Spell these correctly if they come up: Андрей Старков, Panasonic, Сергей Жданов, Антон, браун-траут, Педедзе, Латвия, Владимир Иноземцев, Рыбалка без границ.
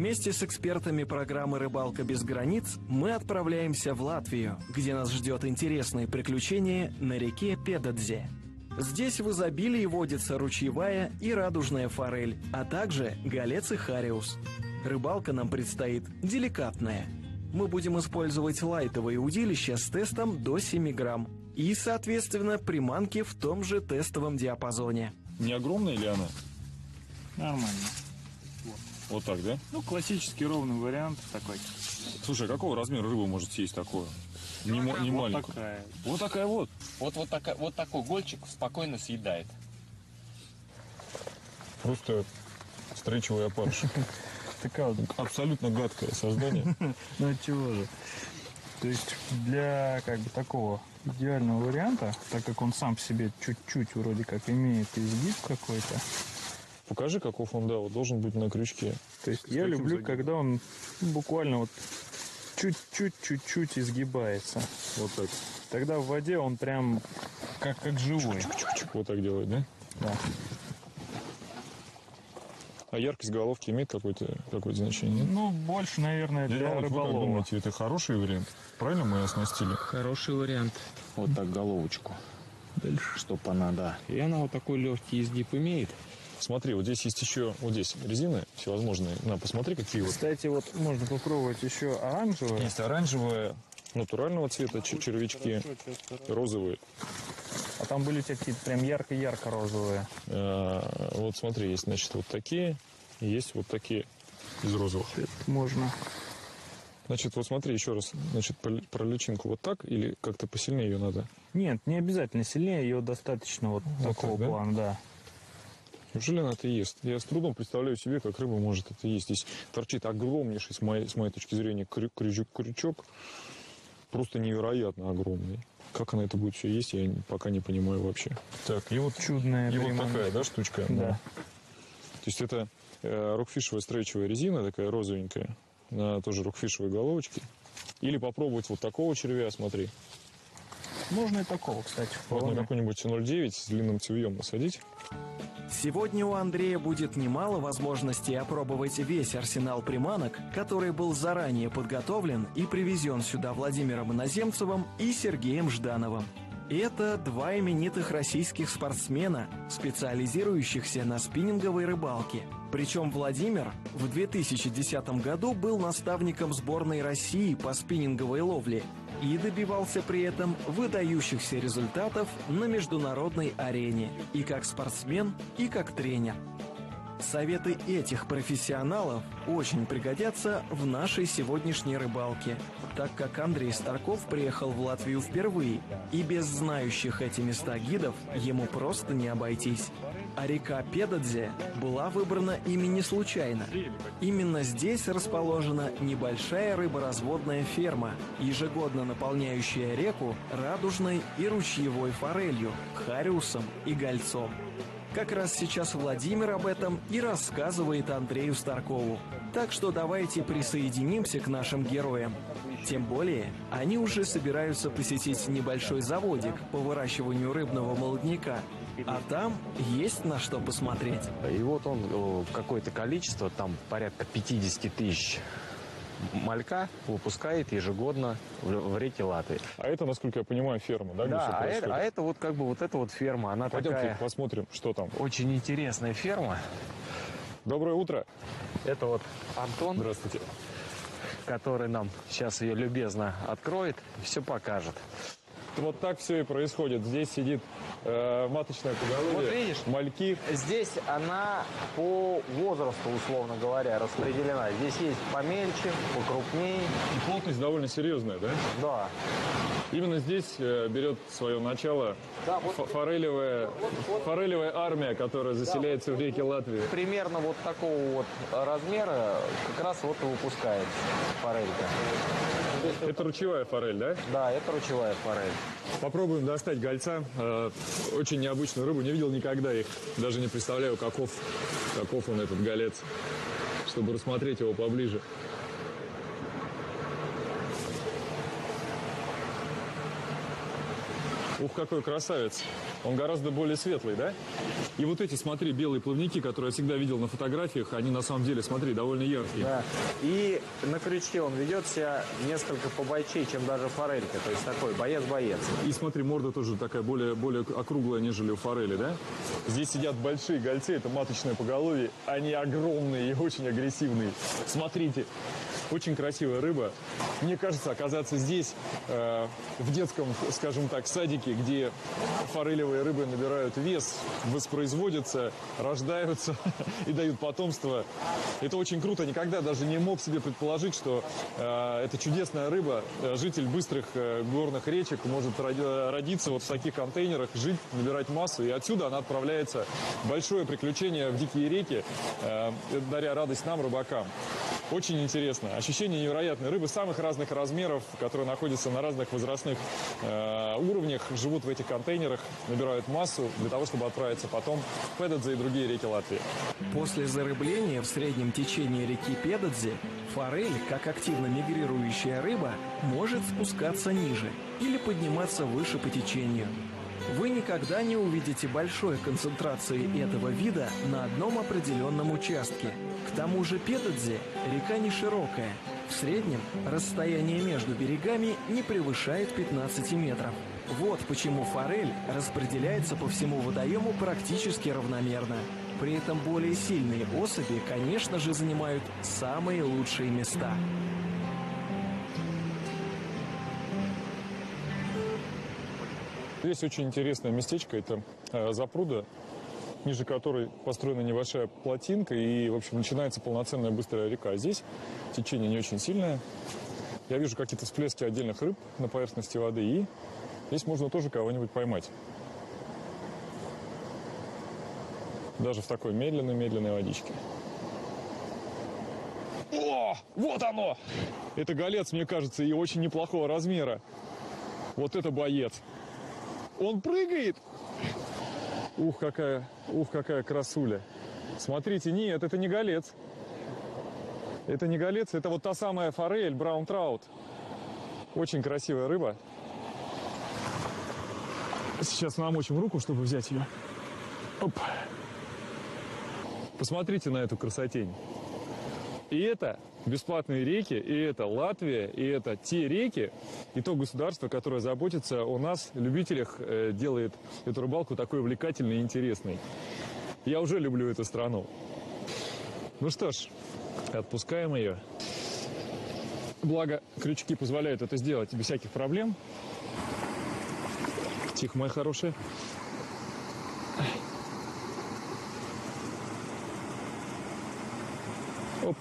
Вместе с экспертами программы «Рыбалка без границ» мы отправляемся в Латвию, где нас ждет интересное приключение на реке Педедзе. Здесь в изобилии водятся ручьевая и радужная форель, а также голец и хариус. Рыбалка нам предстоит деликатная. Мы будем использовать лайтовые удилища с тестом до 7 грамм и, соответственно, приманки в том же тестовом диапазоне. Не огромная ли она? Нормально. Вот так, да? Ну, классический ровный вариант такой. Слушай, а какого размера рыбы может съесть такое? Не маленькая. Такая. Вот такая вот. Вот такой гольчик спокойно съедает. Просто встречевая опарыша. Такая абсолютно гадкое создание. Ну чего же? То есть для как бы такого идеального варианта, так как он сам по себе чуть-чуть вроде как имеет изгиб какой-то. Покажи, каков он, да, вот должен быть на крючке. То есть я люблю, когда он буквально вот чуть-чуть изгибается. Вот так. Тогда в воде он прям как живой. Вот так делает, да? Да. А яркость головки имеет какое-то значение? Ну, больше, наверное, для рыболова. Вы как думаете, это хороший вариант? Правильно мы ее оснастили? Хороший вариант. Вот так головочку. Дальше. Чтоб она, да. И она вот такой легкий изгиб имеет. Смотри, вот здесь есть еще, вот здесь резины всевозможные. На, посмотри, какие вот. Кстати, вот можно попробовать еще оранжевые. Есть оранжевые, натурального цвета червячки, розовые. А там были те какие-то прям ярко-ярко розовые. Вот смотри, есть, значит, вот такие, есть вот такие из розовых. Это можно. Значит, вот смотри еще раз, значит, про личинку вот так или как-то посильнее ее надо? Нет, не обязательно сильнее, ее достаточно вот такого так, да? Плана, да. Неужели она это ест? Я с трудом представляю себе, как рыба может это есть. Здесь торчит огромнейший, с моей точки зрения, крючок. Просто невероятно огромный. Как она это будет все есть, я пока не понимаю вообще. Так, и вот чудная приманка. Вот такая, да, штучка? Да. Да. То есть это рокфишевая стрейчевая резина, такая розовенькая, на тоже рокфишевой головочке. Или попробовать вот такого червя, смотри. Можно и такого, кстати. Можно какой-нибудь 0,9 с длинным цевьем насадить. Сегодня у Андрея будет немало возможностей опробовать весь арсенал приманок, который был заранее подготовлен и привезен сюда Владимиром Иноземцевым и Сергеем Ждановым. Это два именитых российских спортсмена, специализирующихся на спиннинговой рыбалке. Причем Владимир в 2010 году был наставником сборной России по спиннинговой ловле и добивался при этом выдающихся результатов на международной арене и как спортсмен, и как тренер. Советы этих профессионалов очень пригодятся в нашей сегодняшней рыбалке, так как Андрей Старков приехал в Латвию впервые, и без знающих эти места гидов ему просто не обойтись. А река Педедзе была выбрана ими не случайно. Именно здесь расположена небольшая рыборазводная ферма, ежегодно наполняющая реку радужной и ручьевой форелью, хариусом и гольцом. Как раз сейчас Владимир об этом и рассказывает Андрею Старкову. Так что давайте присоединимся к нашим героям. Тем более, они уже собираются посетить небольшой заводик по выращиванию рыбного молодняка. А там есть на что посмотреть. И вот он, какое-то количество, там порядка 50 тысяч малька выпускает ежегодно в реке Латвии. А это, насколько я понимаю, ферма, да? Да, а это вот как бы вот эта вот ферма, она пойдемте такая... Пойдемте посмотрим, что там. Очень интересная ферма. Доброе утро. Это вот Антон. Здравствуйте. Который нам сейчас ее любезно откроет и все покажет. Вот так все и происходит. Здесь сидит маточная поголовье, вот видишь, мальки. Здесь она по возрасту, условно говоря, распределена. Здесь есть помельче, покрупнее. И плотность довольно серьезная, да? Да. Именно здесь берет свое начало форелевая армия, которая заселяется в реке Латвии. Примерно вот такого вот размера как раз вот и выпускается форелька. Это ручьевая форель, да? Да, это ручьевая форель. Попробуем достать гольца. Очень необычную рыбу. Не видел никогда их. Даже не представляю, каков он, этот голец, чтобы рассмотреть его поближе. Ух, какой красавец. Он гораздо более светлый, да? И вот эти, смотри, белые плавники, которые я всегда видел на фотографиях, они на самом деле, смотри, довольно яркие. Да. И на крючке он ведет себя несколько побойчей, чем даже форелька. То есть такой боец-боец. И смотри, морда тоже такая более округлая, нежели у форели, да? Здесь сидят большие гольцы, это маточное поголовье. Они огромные и очень агрессивные. Смотрите, очень красивая рыба. Мне кажется, оказаться здесь, в детском, скажем так, садике, где форелевые рыбы набирают вес, воспроизводятся, рождаются и дают потомство. Это очень круто. Никогда даже не мог себе предположить, что эта чудесная рыба, житель быстрых горных речек, может родиться вот в таких контейнерах, жить, набирать массу. И отсюда она отправляется в большое приключение в дикие реки, даря радость нам, рыбакам. Очень интересно. Ощущение невероятное. Рыбы самых разных размеров, которые находятся на разных возрастных уровнях, живут в этих контейнерах, набирают массу для того, чтобы отправиться потом в Педедзе и другие реки Латвии. После зарыбления в среднем течении реки Педедзе форель, как активно мигрирующая рыба, может спускаться ниже или подниматься выше по течению. Вы никогда не увидите большой концентрации этого вида на одном определенном участке. К тому же Педедзе – река не широкая. В среднем расстояние между берегами не превышает 15 метров. Вот почему форель распределяется по всему водоему практически равномерно. При этом более сильные особи, конечно же, занимают самые лучшие места. Здесь очень интересное местечко, это запруда, ниже которой построена небольшая плотинка, и, в общем, начинается полноценная быстрая река. Здесь течение не очень сильное. Я вижу какие-то всплески отдельных рыб на поверхности воды, и здесь можно тоже кого-нибудь поймать. Даже в такой медленной-медленной водичке. О, вот оно! Это голец, мне кажется, и очень неплохого размера. Вот это боец! Он прыгает! Ух, какая красуля! Смотрите, нет, это не голец. Это не голец, это вот та самая форель, браун-траут. Очень красивая рыба. Сейчас намочим руку, чтобы взять ее. Оп. Посмотрите на эту красотень. И это бесплатные реки, и это Латвия, и это те реки, и то государство, которое заботится о нас, любителях, делает эту рыбалку такой увлекательной и интересной. Я уже люблю эту страну. Ну что ж, отпускаем ее. Благо, крючки позволяют это сделать без всяких проблем. Тихо, мои хорошие. Оп.